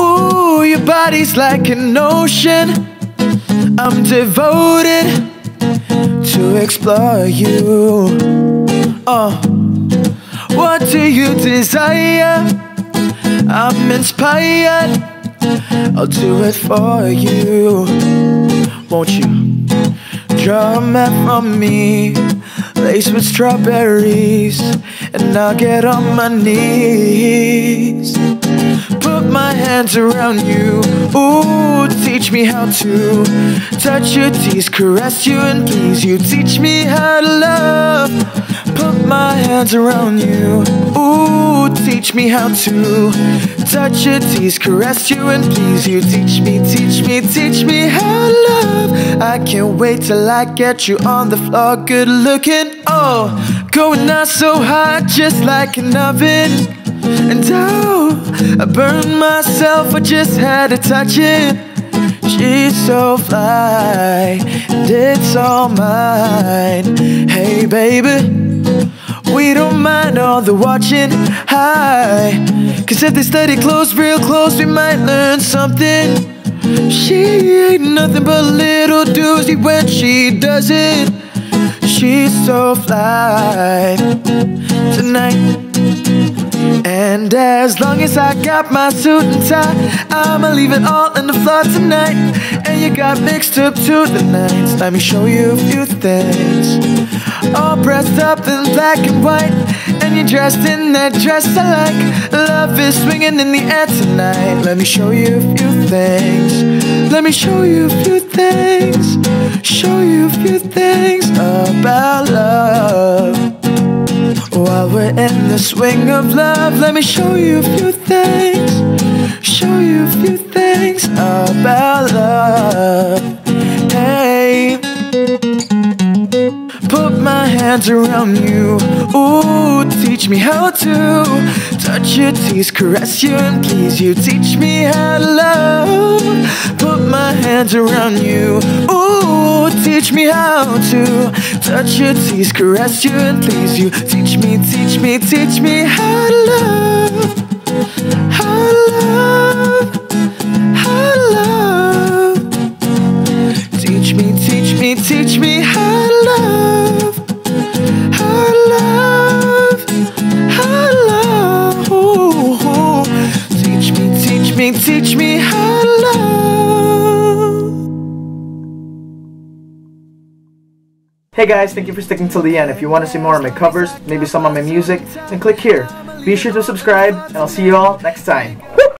Ooh, your body's like an ocean. I'm devoted to explore you. What do you desire? I'm inspired, I'll do it for you. Won't you draw a map from me, laced with strawberries, and I'll get on my knees. Put my hands around you. Ooh, teach me how to touch you, tease, caress you, and please you. Teach me how to love. Put my hands around you. Ooh, teach me how to touch you, tease, caress you, and please you. Teach me, teach me, teach me how to love. I can't wait till I get you on the floor, good looking. Oh, going out so hot, just like an oven. And oh, I burned myself, I just had to touch it. She's so fly, and it's all mine. Hey baby, we don't mind all the watching. Hi, cause if they study close, real close, we might learn something. She ain't nothing but a little doozy when she does it. She's so fly tonight. And as long as I got my suit and tie, I'ma leave it all in the floor tonight. And you got mixed up to the nights. Let me show you a few things. All dressed up in black and white, and you're dressed in that dress I like. Love is swinging in the air tonight. Let me show you a few things. Let me show you a few things. Show you a few things about love. While we're in the swing of love, let me show you a few things. Show you a few things about love. Hey, put my hands around you. Ooh, teach me how to touch you, tease, caress you, and please you. Teach me how to love. Put my hands around you. Ooh, teach me how to touch you, tease, caress you, and please you. Teach me, teach me, teach me how to love. How to love. How to love. Teach me, teach me, teach me how to love. Teach me how to love. Hey guys, thank you for sticking till the end. If you want to see more of my covers, maybe some of my music, then click here. Be sure to subscribe, and I'll see you all next time.